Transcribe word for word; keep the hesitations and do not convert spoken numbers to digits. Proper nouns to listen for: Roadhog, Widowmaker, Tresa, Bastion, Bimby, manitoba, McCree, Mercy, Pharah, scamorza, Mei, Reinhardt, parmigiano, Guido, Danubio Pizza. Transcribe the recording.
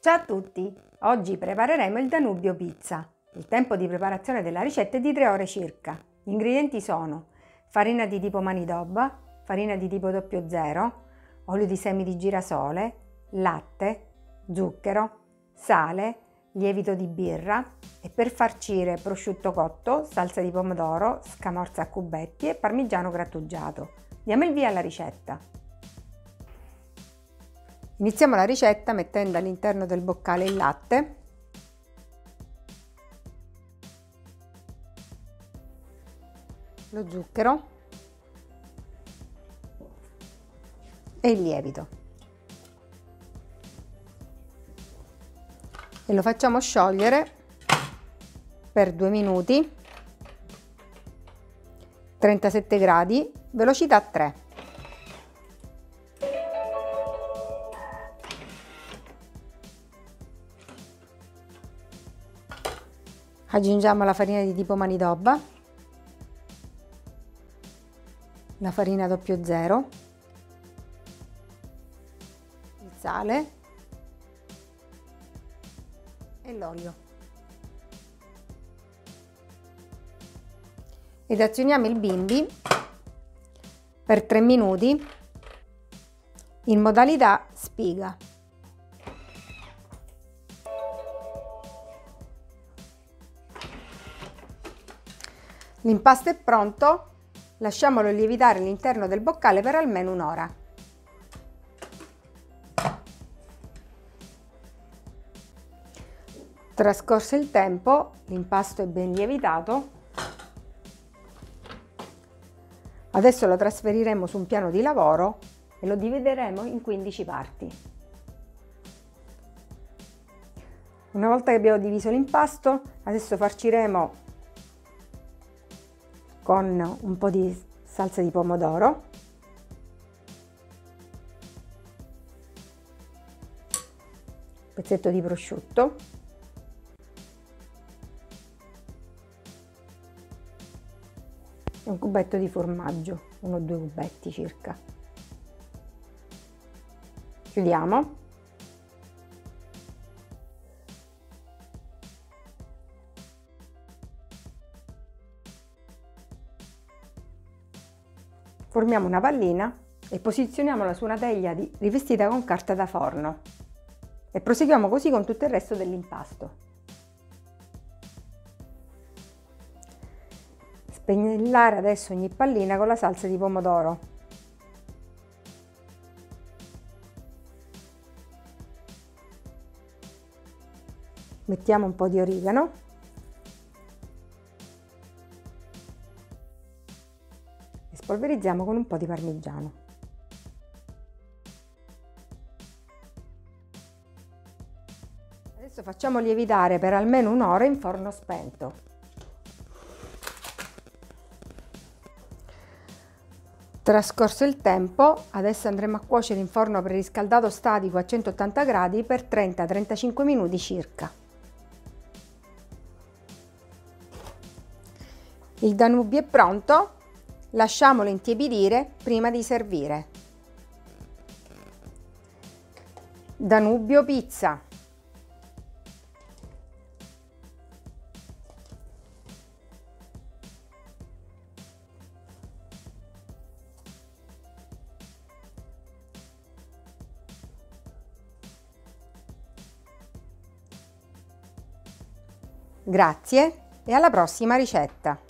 Ciao a tutti! Oggi prepareremo il Danubio Pizza. Il tempo di preparazione della ricetta è di tre ore circa. Gli ingredienti sono farina di tipo manitoba, farina di tipo zero zero, olio di semi di girasole, latte, zucchero, sale, lievito di birra e per farcire prosciutto cotto, salsa di pomodoro, scamorza a cubetti e parmigiano grattugiato. Diamo il via alla ricetta. Iniziamo la ricetta mettendo all'interno del boccale il latte, lo zucchero e il lievito e lo facciamo sciogliere per due minuti, trentasette gradi, velocità tre. Aggiungiamo la farina di tipo manitoba, la farina zero zero, il sale e l'olio ed azioniamo il Bimby per tre minuti in modalità spiga. L'impasto è pronto, lasciamolo lievitare all'interno del boccale per almeno un'ora. Trascorso il tempo, l'impasto è ben lievitato. Adesso lo trasferiremo su un piano di lavoro e lo divideremo in quindici parti. Una volta che abbiamo diviso l'impasto, adesso farciremo con un po' di salsa di pomodoro, un pezzetto di prosciutto, e un cubetto di formaggio, uno o due cubetti circa. Chiudiamo. Formiamo una pallina e posizioniamola su una teglia di, rivestita con carta da forno e proseguiamo così con tutto il resto dell'impasto. Spennellare adesso ogni pallina con la salsa di pomodoro. Mettiamo un po' di origano. Polverizziamo con un po' di parmigiano. Adesso facciamo lievitare per almeno un'ora in forno spento. Trascorso il tempo, adesso andremo a cuocere in forno preriscaldato statico a centottanta gradi per trenta trentacinque minuti circa. Il Danubio è pronto. Lasciamolo intiepidire prima di servire. Danubio Pizza. Grazie e alla prossima ricetta.